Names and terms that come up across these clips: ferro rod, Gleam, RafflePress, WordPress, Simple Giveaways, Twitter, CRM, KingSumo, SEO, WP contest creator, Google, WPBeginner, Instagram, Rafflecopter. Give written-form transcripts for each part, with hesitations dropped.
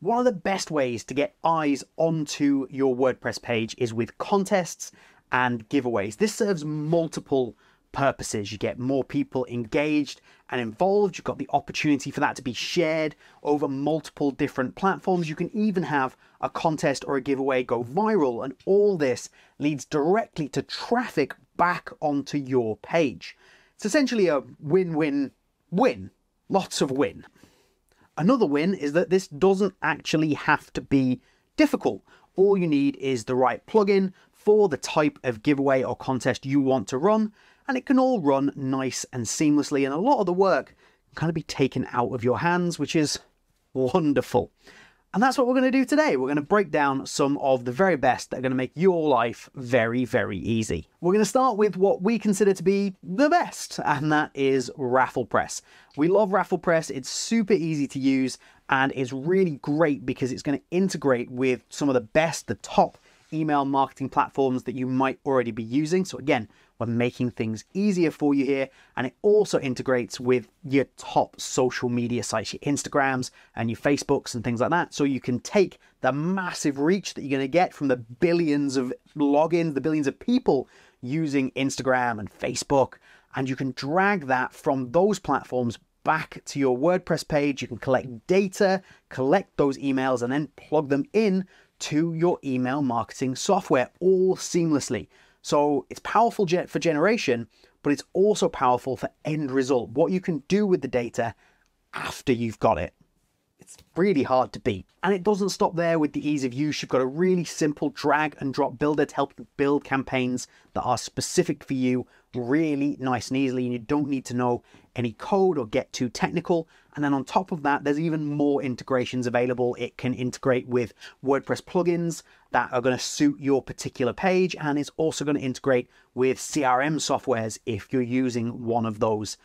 One of the best ways to get eyes onto your WordPress page is with contests and giveaways. This serves multiple purposes. You get more people engaged and involved. You've got the opportunity for that to be shared over multiple different platforms. You can even have a contest or a giveaway go viral, and all this leads directly to traffic back onto your page. It's essentially a win-win-win. Lots of win. Another win is that this doesn't actually have to be difficult. All you need is the right plugin for the type of giveaway or contest you want to run, and it can all run nice and seamlessly, and a lot of the work can kind of be taken out of your hands, which is wonderful. And that's what we're going to do today. We're going to break down some of the very best that are going to make your life very, very easy. We're going to start with what we consider to be the best, and that is RafflePress. We love RafflePress. It's super easy to use, and it's really great because it's going to integrate with some of the best, the top email marketing platforms that you might already be using. So again, we're making things easier for you here, and it also integrates with your top social media sites, your Instagrams and your Facebooks and things like that. So you can take the massive reach that you're going to get from the billions of logins, the billions of people using Instagram and Facebook, and you can drag that from those platforms back to your WordPress page. You can collect data, collect those emails, and then plug them in to your email marketing software all seamlessly. So it's powerful for generation, but it's also powerful for end result, what you can do with the data after you've got it. It's really hard to beat. And it doesn't stop there with the ease of use. You've got a really simple drag and drop builder to help you build campaigns that are specific for you really nice and easily, and you don't need to know any code or get too technical. And then on top of that, there's even more integrations available. It can integrate with WordPress plugins that are going to suit your particular page, and it's also going to integrate with CRM softwares if you're using one of those.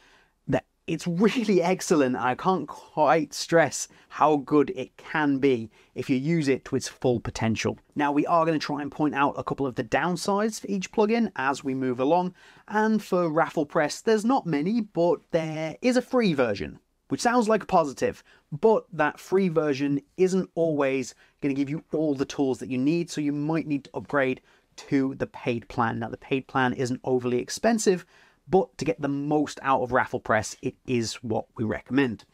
It's really excellent. I can't quite stress how good it can be if you use it to its full potential. Now, we are going to try and point out a couple of the downsides for each plugin as we move along. And for RafflePress, there's not many, but there is a free version, which sounds like a positive, but that free version isn't always going to give you all the tools that you need. So you might need to upgrade to the paid plan. Now, the paid plan isn't overly expensive, but to get the most out of RafflePress, it is what we recommend.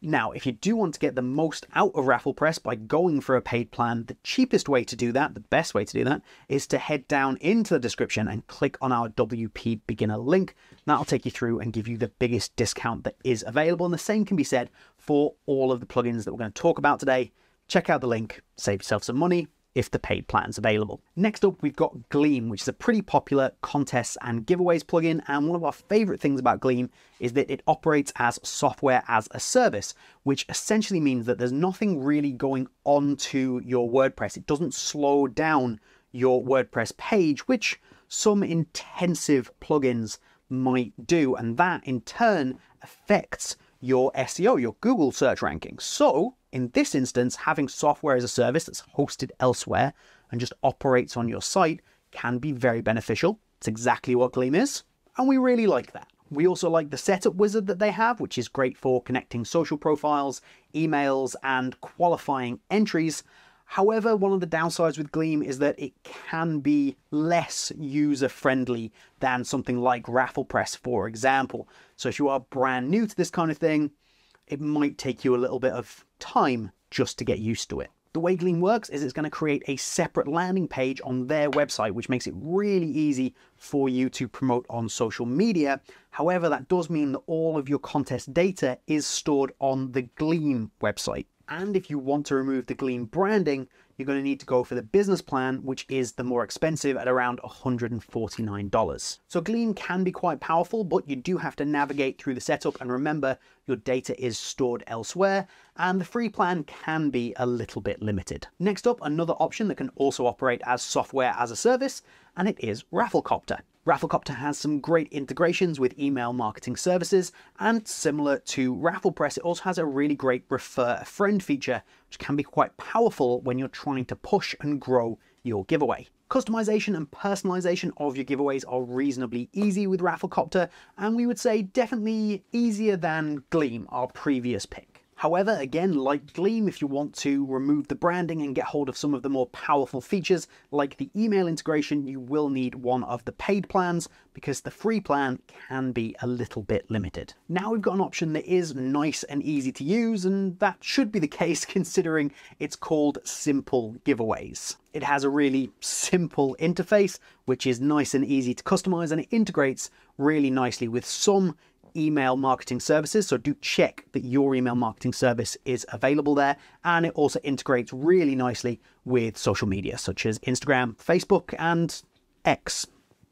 Now, if you do want to get the most out of RafflePress by going for a paid plan, the cheapest way to do that, the best way to do that, is to head down into the description and click on our WP beginner link. That'll take you through and give you the biggest discount that is available. And the same can be said for all of the plugins that we're going to talk about today. Check out the link, save yourself some money if the paid plan's available. Next up, we've got Gleam, which is a pretty popular contests and giveaways plugin. And one of our favorite things about Gleam is that it operates as software as a service, which essentially means that there's nothing really going onto your WordPress. It doesn't slow down your WordPress page, which some intensive plugins might do. And that in turn affects your SEO, your Google search ranking. So in this instance, having software as a service that's hosted elsewhere and just operates on your site can be very beneficial. It's exactly what Gleam is, and we really like that. We also like the setup wizard that they have, which is great for connecting social profiles, emails, and qualifying entries. However, one of the downsides with Gleam is that it can be less user-friendly than something like RafflePress, for example. So if you are brand new to this kind of thing, it might take you a little bit of time just to get used to it. The way Gleam works is it's going to create a separate landing page on their website, which makes it really easy for you to promote on social media. However, that does mean that all of your contest data is stored on the Gleam website. And if you want to remove the Gleam branding, you're going to need to go for the business plan, which is the more expensive at around $149. So Gleam can be quite powerful, but you do have to navigate through the setup. And remember, your data is stored elsewhere, and the free plan can be a little bit limited. Next up, another option that can also operate as software as a service, and it is Rafflecopter. Rafflecopter has some great integrations with email marketing services, and similar to RafflePress, it also has a really great refer a friend feature, which can be quite powerful when you're trying to push and grow your giveaway. Customization and personalization of your giveaways are reasonably easy with Rafflecopter, and we would say definitely easier than Gleam, our previous pick. However, again, like Gleam, if you want to remove the branding and get hold of some of the more powerful features, like the email integration, you will need one of the paid plans because the free plan can be a little bit limited. Now we've got an option that is nice and easy to use, and that should be the case considering it's called Simple Giveaways. It has a really simple interface, which is nice and easy to customize, and it integrates really nicely with some email marketing services, so do check that your email marketing service is available there, and it also integrates really nicely with social media such as Instagram, Facebook, and X,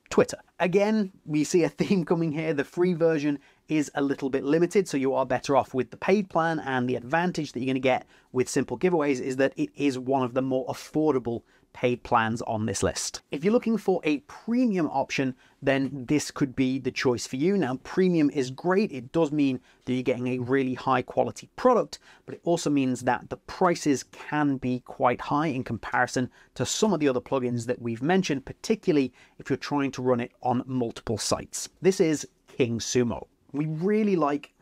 Twitter. Again, we see a theme coming here. The free version is a little bit limited, so you are better off with the paid plan, and the advantage that you're going to get with Simple Giveaways is that it is one of the more affordable paid plans on this list. If you're looking for a premium option, then this could be the choice for you. Now, premium is great. It does mean that you're getting a really high quality product, but it also means that the prices can be quite high in comparison to some of the other plugins that we've mentioned, particularly if you're trying to run it on multiple sites. This is KingSumo. We really like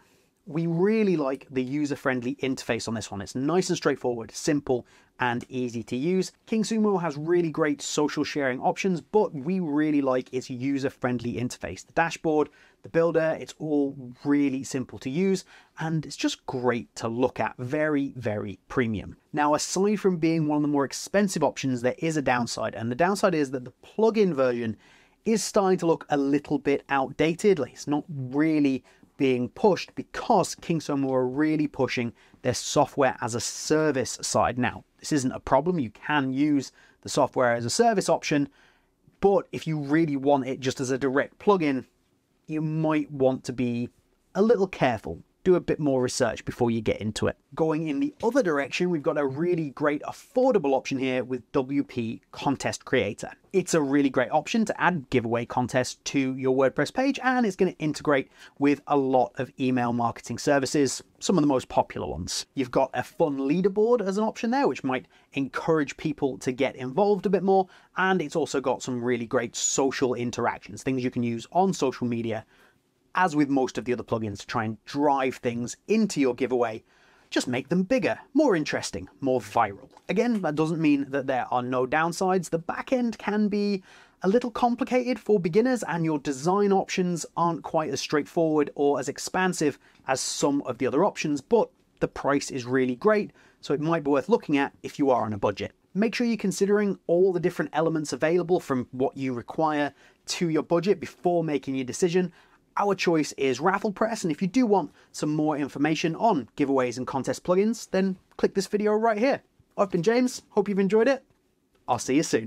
the user-friendly interface on this one. It's nice and straightforward, simple and easy to use. KingSumo has really great social sharing options, but we really like its user-friendly interface. The dashboard, the builder, it's all really simple to use, and it's just great to look at. Very, very premium. Now, aside from being one of the more expensive options, there is a downside, and the downside is that the plugin version is starting to look a little bit outdated. Like, it's not really being pushed because KingSumo are really pushing their software as a service side. Now, this isn't a problem. You can use the software as a service option, but if you really want it just as a direct plugin, you might want to be a little careful. Do a bit more research before you get into it. Going in the other direction, we've got a really great affordable option here with WP Contest Creator. It's a really great option to add giveaway contests to your WordPress page, and it's going to integrate with a lot of email marketing services, some of the most popular ones. You've got a fun leaderboard as an option there, which might encourage people to get involved a bit more, and it's also got some really great social interactions, things you can use on social media. As with most of the other plugins, to try and drive things into your giveaway, just make them bigger, more interesting, more viral. Again, that doesn't mean that there are no downsides. The back end can be a little complicated for beginners, and your design options aren't quite as straightforward or as expansive as some of the other options, but the price is really great, so it might be worth looking at if you are on a budget. Make sure you're considering all the different elements available from what you require to your budget before making your decision. Our choice is RafflePress, and if you do want some more information on giveaways and contest plugins, then click this video right here. I've been James, hope you've enjoyed it. I'll see you soon.